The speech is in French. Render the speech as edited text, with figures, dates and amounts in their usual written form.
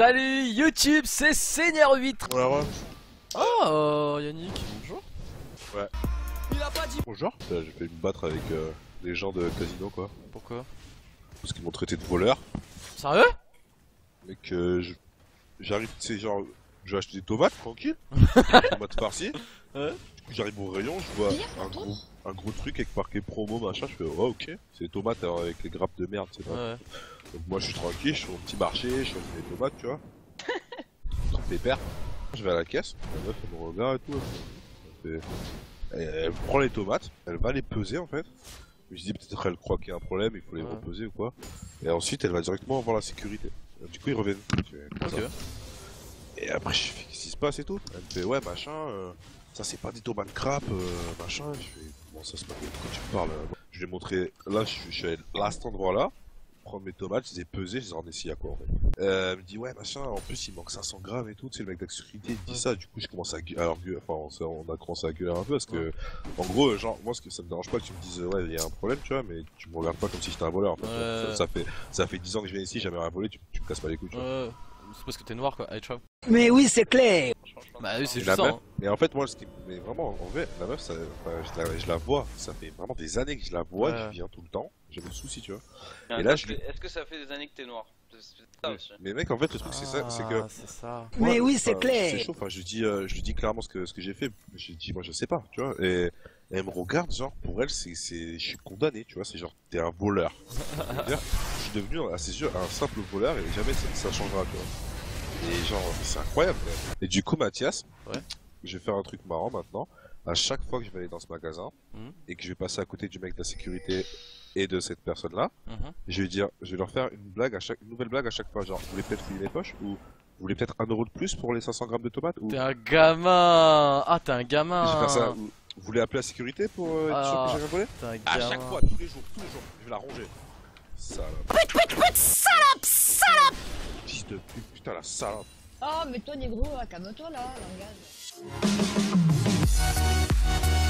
Salut YouTube, c'est Seigneur Huître. Bonjour. Oh Yannick, bonjour. Ouais. Il a pas dit bonjour. J'ai failli me battre avec des gens de casino quoi. Pourquoi? Parce qu'ils m'ont traité de voleur. Sérieux? Mec, j'arrive, tu sais, genre, je vais acheter des tomates tranquille. Tomates farcies. Ouais. J'arrive au rayon, je vois un gros truc avec marqué promo machin, je fais ouais, oh, ok, c'est des tomates avec les grappes de merde, c'est vrai. Ouais. Donc moi je suis tranquille, je fais mon petit marché, je fais des tomates, tu vois. Des pères. Je vais à la caisse, la meuf elle me regarde et tout. Elle prend les tomates, elle va les peser en fait. Je dis peut-être elle croit qu'il y a un problème, il faut les reposer ou quoi. Et ensuite elle va directement voir la sécurité. Du coup ils reviennent. Okay. Et après je fais qu'est-ce qui se passe et tout. Elle me fait ouais machin. Ça c'est pas des tomates crap, machin, je fais bon ça se passe quand tu me parles. Je lui ai montré, là je suis allé à cet endroit là, prendre mes tomates, je les ai pesées, je les ai ramenées ici à quoi en fait. Elle me dit ouais machin, en plus il manque 500 grammes et tout, tu sais le mec de la sécurité il dit ça, du coup je commence à gueuler, enfin on a commencé à gueuler un peu parce que en gros genre moi ce que ça me dérange pas que tu me dises ouais il y a un problème tu vois mais tu me regardes pas comme si j'étais un voleur en fait. Ça fait 10 ans que je viens ici, jamais rien volé, tu me casses pas les couilles tu vois. C'est parce que t'es noir quoi, allez ciao. Mais oui c'est clair. Bah oui c'est juste ça. Et en fait moi ce qui... Mais vraiment en vrai la meuf ça... enfin, je la vois, ça fait vraiment des années que je la vois, je viens tout le temps, j'ai le souci tu vois. Et là je... Est-ce que ça fait des années que t'es noir? Ça, mais mec en fait le truc c'est ça, c'est que... Ça. Moi, mais oui c'est clair. C'est chaud, enfin, je lui dis clairement ce que j'ai fait, je lui dis moi je sais pas tu vois. Et elle me regarde genre pour elle c'est... je suis condamné tu vois, c'est genre t'es un voleur. Je suis devenu à ses yeux un simple voleur et jamais ça changera tu vois. Et genre, c'est incroyable. Et du coup, Mathias, je vais faire un truc marrant maintenant. À chaque fois que je vais aller dans ce magasin et que je vais passer à côté du mec de la sécurité et de cette personne-là, je vais dire, je vais leur faire une blague à chaque, une nouvelle blague à chaque fois. Genre, vous voulez peut-être fouiller mes poches ou vous voulez peut-être 1 € de plus pour les 500 grammes de tomates ou... T'es un gamin. Ah, t'es un gamin. Je vais faire ça. Vous voulez appeler la sécurité pour être sûr que j'ai rien volé? À chaque fois, tous les jours, je vais la ronger. Salope. Salope, salope. Fils de pute, putain la salope. Oh mais toi négro, calme-toi là, langage.